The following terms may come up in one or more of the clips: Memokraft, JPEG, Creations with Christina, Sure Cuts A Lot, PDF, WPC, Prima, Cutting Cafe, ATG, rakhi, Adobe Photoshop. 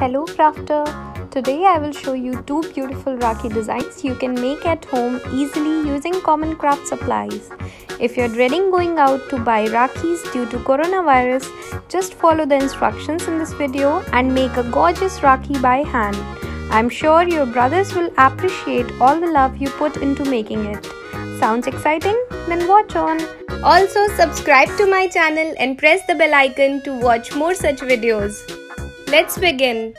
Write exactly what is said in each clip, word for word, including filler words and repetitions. Hello crafter! Today I will show you two beautiful Rakhi designs you can make at home easily using common craft supplies. If you're dreading going out to buy Rakhis due to coronavirus, just follow the instructions in this video and make a gorgeous Rakhi by hand. I'm sure your brothers will appreciate all the love you put into making it. Sounds exciting? Then watch on! Also subscribe to my channel and press the bell icon to watch more such videos. Let's begin.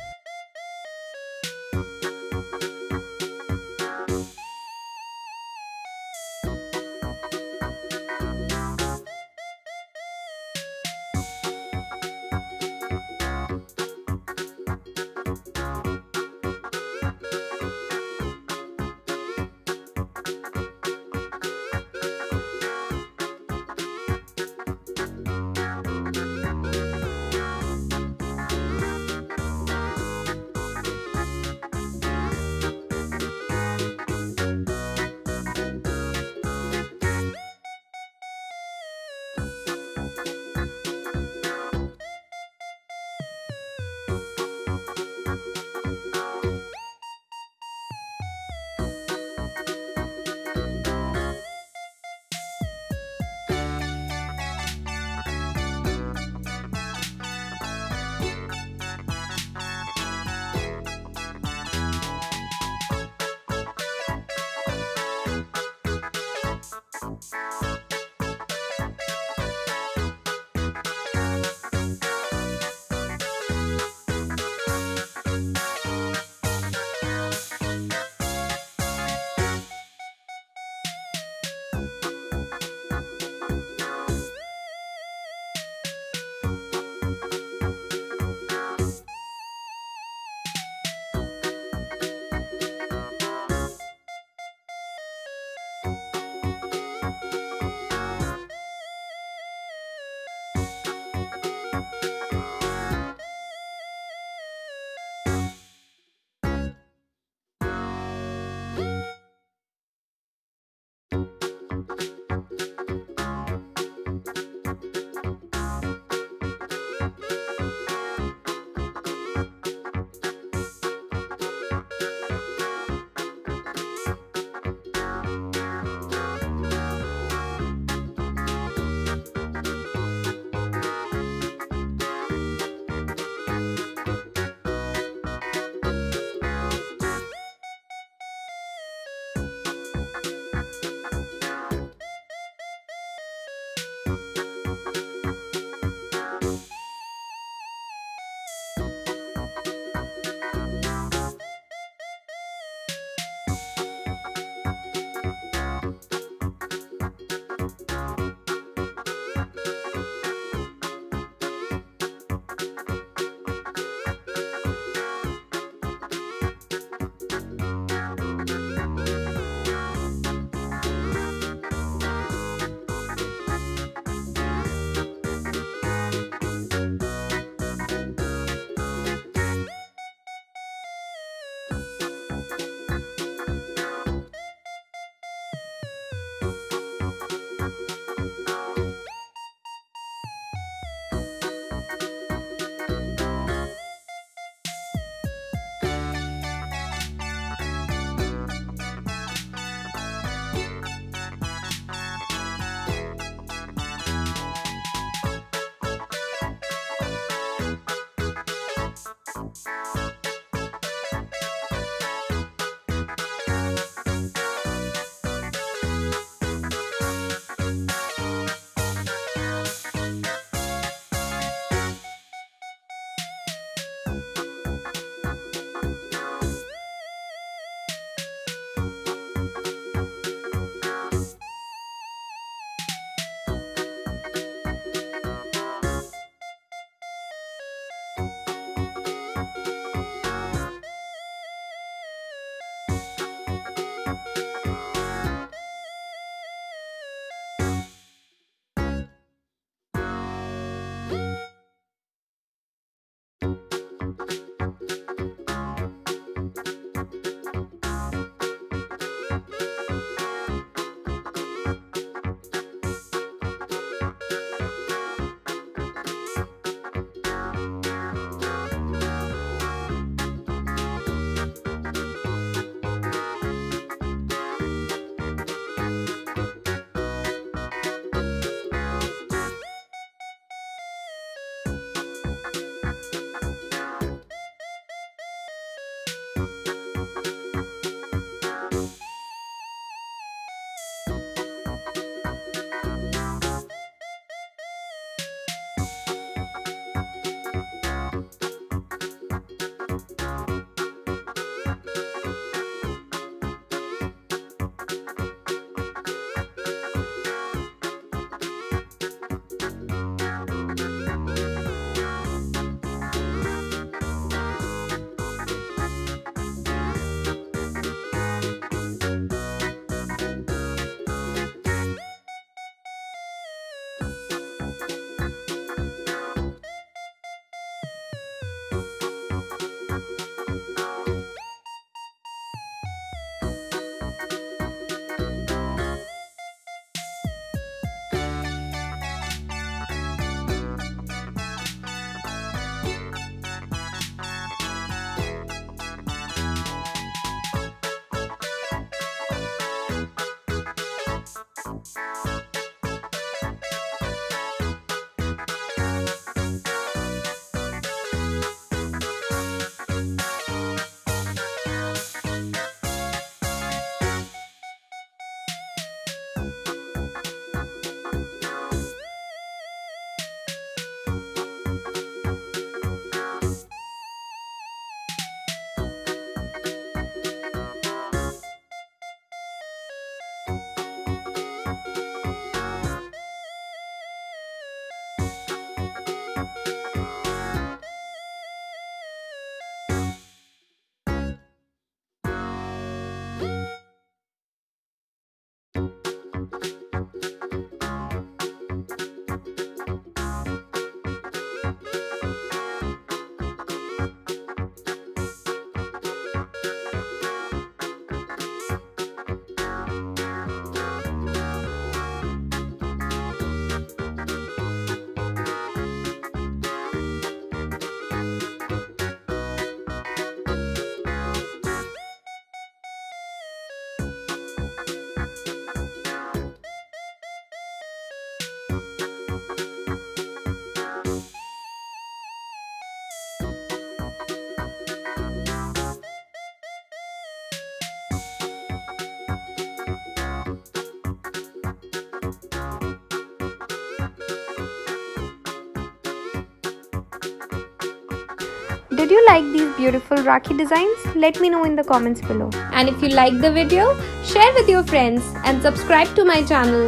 Did you like these beautiful Rakhi designs? Let me know in the comments below. And if you like the video, share with your friends and subscribe to my channel.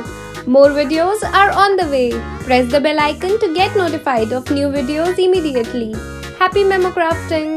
More videos are on the way. Press the bell icon to get notified of new videos immediately. Happy memo crafting!